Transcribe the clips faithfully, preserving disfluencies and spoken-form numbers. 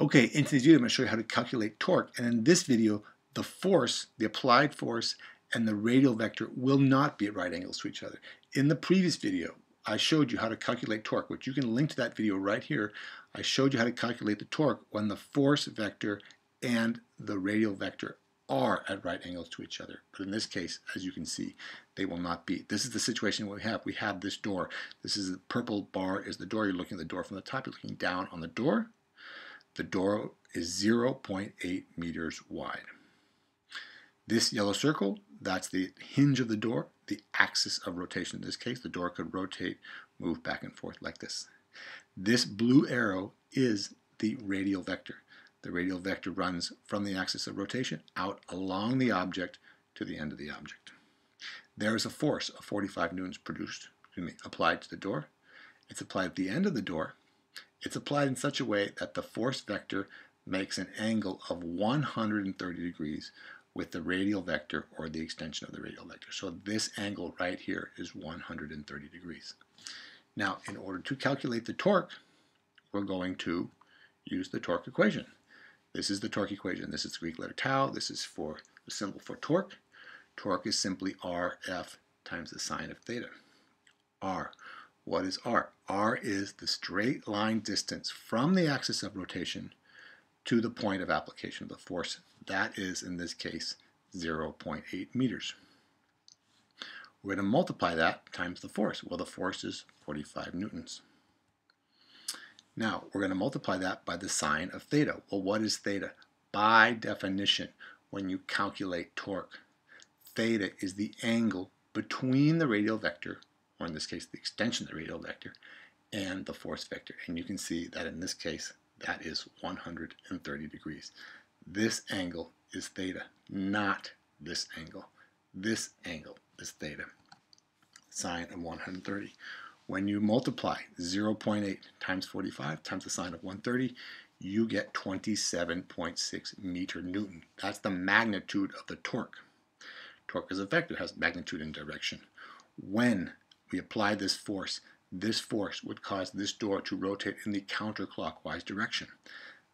Okay, in today's video I'm going to show you how to calculate torque, and in this video the force, the applied force, and the radial vector will not be at right angles to each other. In the previous video I showed you how to calculate torque, which you can link to that video right here. I showed you how to calculate the torque when the force vector and the radial vector are at right angles to each other. But in this case, as you can see, they will not be. This is the situation we have. We have this door. This is the purple bar is the door. You're looking at the door from the top. You're looking down on the door. The door is zero point eight meters wide. This yellow circle, that's the hinge of the door, the axis of rotation. In this case, the door could rotate, move back and forth like this. This blue arrow is the radial vector. The radial vector runs from the axis of rotation out along the object to the end of the object. There is a force of forty-five newtons produced, excuse me, applied to the door. It's applied at the end of the door. It's applied in such a way that the force vector makes an angle of one hundred thirty degrees with the radial vector, or the extension of the radial vector. So this angle right here is one hundred thirty degrees. Now, in order to calculate the torque, we're going to use the torque equation. This is the torque equation. This is the Greek letter tau. This is for the symbol for torque. Torque is simply R F times the sine of theta. R. What is R? R is the straight line distance from the axis of rotation to the point of application of the force. That is, in this case, zero point eight meters. We're going to multiply that times the force. Well, the force is forty-five newtons. Now, we're going to multiply that by the sine of theta. Well, what is theta? By definition, when you calculate torque, theta is the angle between the radial vector, or in this case, the extension of the radial vector, and the force vector. And you can see that in this case, that is one hundred thirty degrees. This angle is theta, not this angle. This angle is theta, sine of one hundred thirty. When you multiply zero point eight times forty-five times the sine of one hundred thirty, you get twenty-seven point six meter newton. That's the magnitude of the torque. Torque is a vector, it has magnitude and direction. When we apply this force, this force would cause this door to rotate in the counterclockwise direction.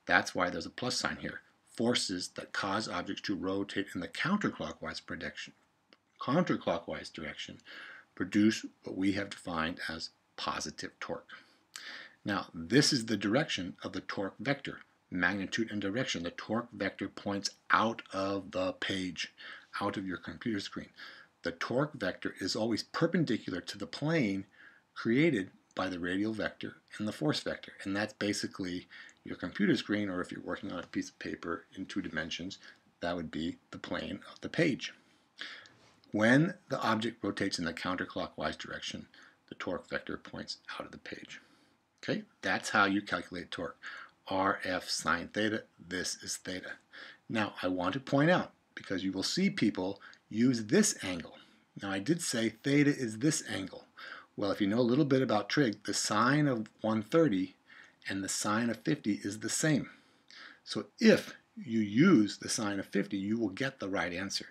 That's why there's a plus sign here. Forces that cause objects to rotate in the counterclockwise prediction, counterclockwise direction produce what we have defined as positive torque. Now, this is the direction of the torque vector, magnitude and direction. The torque vector points out of the page, out of your computer screen. The torque vector is always perpendicular to the plane created by the radial vector and the force vector, and that's basically your computer screen, or if you're working on a piece of paper in two dimensions, that would be the plane of the page. When the object rotates in the counterclockwise direction, the torque vector points out of the page. Okay, that's how you calculate torque. R F sine theta, this is theta. Now, I want to point out, because you will see people use this angle. Now, I did say theta is this angle. Well, if you know a little bit about trig, the sine of one hundred thirty and the sine of fifty is the same. So if you use the sine of fifty, you will get the right answer.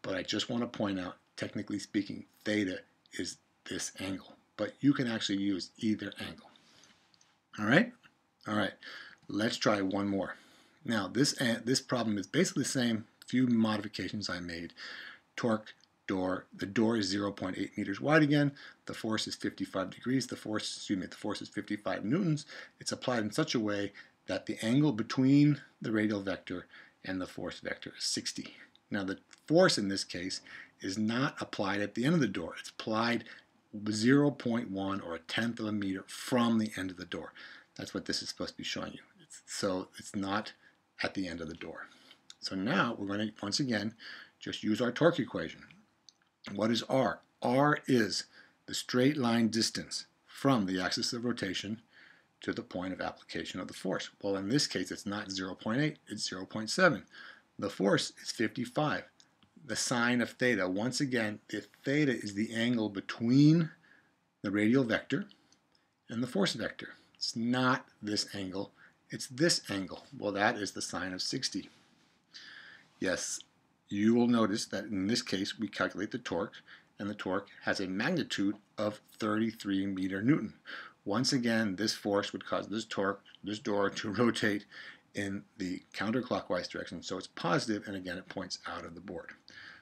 But I just want to point out, technically speaking, theta is this angle. But you can actually use either angle. All right? All right. Let's try one more. Now, this, this problem is basically the same. Few modifications I made. Torque, door. The door is zero point eight meters wide again. The force is fifty-five degrees. The force, excuse me, the force is fifty-five newtons. It's applied in such a way that the angle between the radial vector and the force vector is sixty. Now, the force in this case is not applied at the end of the door. It's applied zero point one or a tenth of a meter from the end of the door. That's what this is supposed to be showing you. It's, so it's not at the end of the door. So now we're going to, once again, just use our torque equation. What is R? R is the straight line distance from the axis of rotation to the point of application of the force. Well, in this case, it's not zero point eight, it's zero point seven. The force is fifty-five. The sine of theta, once again, if theta is the angle between the radial vector and the force vector. It's not this angle, it's this angle. Well, that is the sine of sixty. Yes, you will notice that in this case we calculate the torque, and the torque has a magnitude of thirty-three meter newton. Once again, this force would cause this torque, this door to rotate in the counterclockwise direction, so it's positive, and again it points out of the board.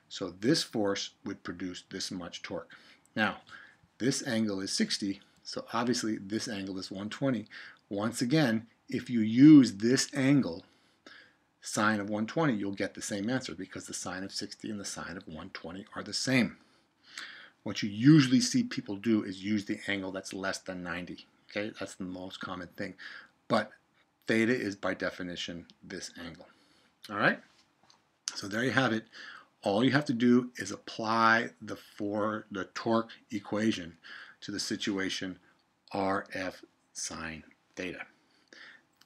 So this force would produce this much torque. Now, this angle is sixty, so obviously this angle is one twenty. Once again, if you use this angle, sine of one twenty, you'll get the same answer because the sine of sixty and the sine of one twenty are the same. What you usually see people do is use the angle that's less than ninety. Okay, that's the most common thing. But theta is by definition this angle. All right? So there you have it. All you have to do is apply the for the torque equation to the situation R F sine theta.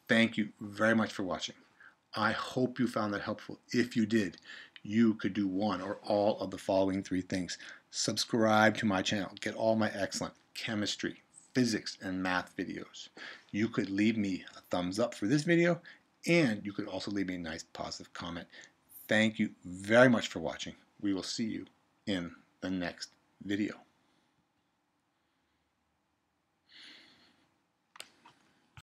Thank you very much for watching. I hope you found that helpful. If you did, you could do one or all of the following three things. Subscribe to my channel. Get all my excellent chemistry, physics, and math videos. You could leave me a thumbs up for this video, and you could also leave me a nice positive comment. Thank you very much for watching. We will see you in the next video.